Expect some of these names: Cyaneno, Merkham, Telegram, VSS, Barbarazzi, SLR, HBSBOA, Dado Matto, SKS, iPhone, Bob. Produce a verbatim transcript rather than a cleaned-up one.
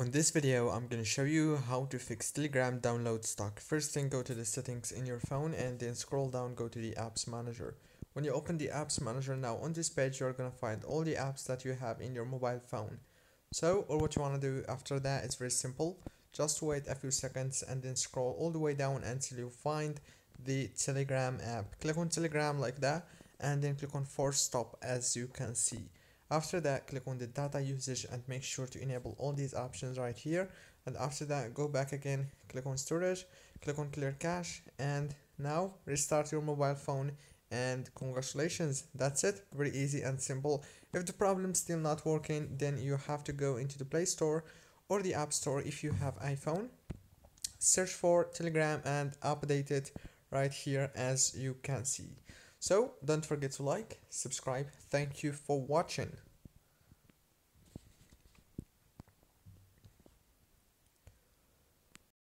On this video, I'm going to show you how to fix Telegram download stuck. First thing, go to the settings in your phone and then scroll down, go to the apps manager. When you open the apps manager, now on this page, you're going to find all the apps that you have in your mobile phone. So, or what you want to do after that, it's very simple. Just wait a few seconds and then scroll all the way down until you find the Telegram app. Click on Telegram like that and then click on force stop as you can see. After that, click on the data usage and make sure to enable all these options right here. And after that, go back again, click on storage, click on clear cache, and now restart your mobile phone. And congratulations, that's it. Very easy and simple. If the problem is still not working, then you have to go into the Play Store or the App Store if you have iPhone. Search for Telegram and update it right here as you can see. So don't forget to like, subscribe. Thank you for watching.